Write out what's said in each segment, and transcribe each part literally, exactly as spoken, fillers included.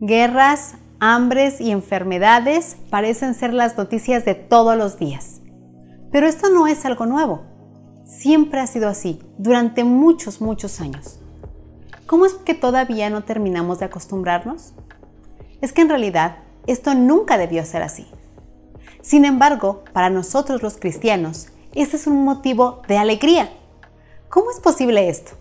Guerras, hambres y enfermedades parecen ser las noticias de todos los días. Pero esto no es algo nuevo. Siempre ha sido así, durante muchos, muchos años. ¿Cómo es que todavía no terminamos de acostumbrarnos? Es que en realidad esto nunca debió ser así. Sin embargo, para nosotros los cristianos, este es un motivo de alegría. ¿Cómo es posible esto?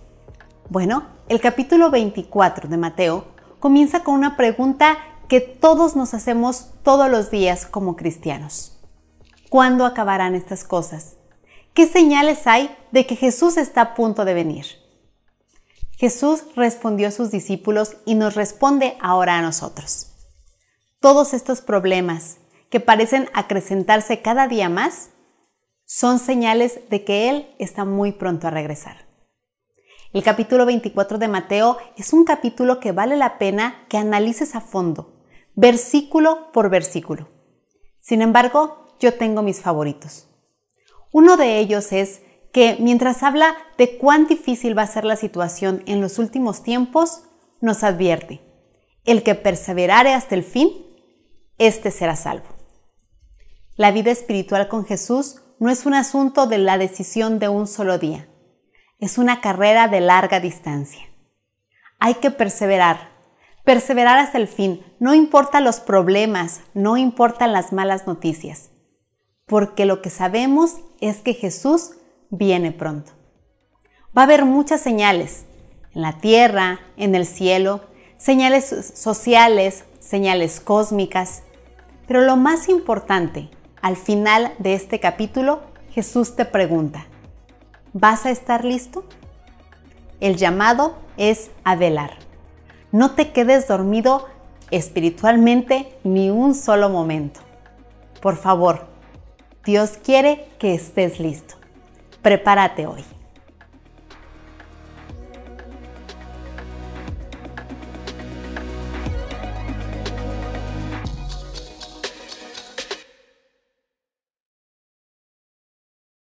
Bueno, el capítulo veinticuatro de Mateo comienza con una pregunta que todos nos hacemos todos los días como cristianos. ¿Cuándo acabarán estas cosas? ¿Qué señales hay de que Jesús está a punto de venir? Jesús respondió a sus discípulos y nos responde ahora a nosotros. Todos estos problemas que parecen acrecentarse cada día más son señales de que Él está muy pronto a regresar. El capítulo veinticuatro de Mateo es un capítulo que vale la pena que analices a fondo, versículo por versículo. Sin embargo, yo tengo mis favoritos. Uno de ellos es que mientras habla de cuán difícil va a ser la situación en los últimos tiempos, nos advierte: el que perseverare hasta el fin, este será salvo. La vida espiritual con Jesús no es un asunto de la decisión de un solo día. Es una carrera de larga distancia. Hay que perseverar, perseverar hasta el fin. No importan los problemas, no importan las malas noticias, porque lo que sabemos es que Jesús viene pronto. Va a haber muchas señales, en la tierra, en el cielo, señales sociales, señales cósmicas. Pero lo más importante, al final de este capítulo, Jesús te pregunta: ¿vas a estar listo? El llamado es a velar. No te quedes dormido espiritualmente ni un solo momento. Por favor, Dios quiere que estés listo. Prepárate hoy.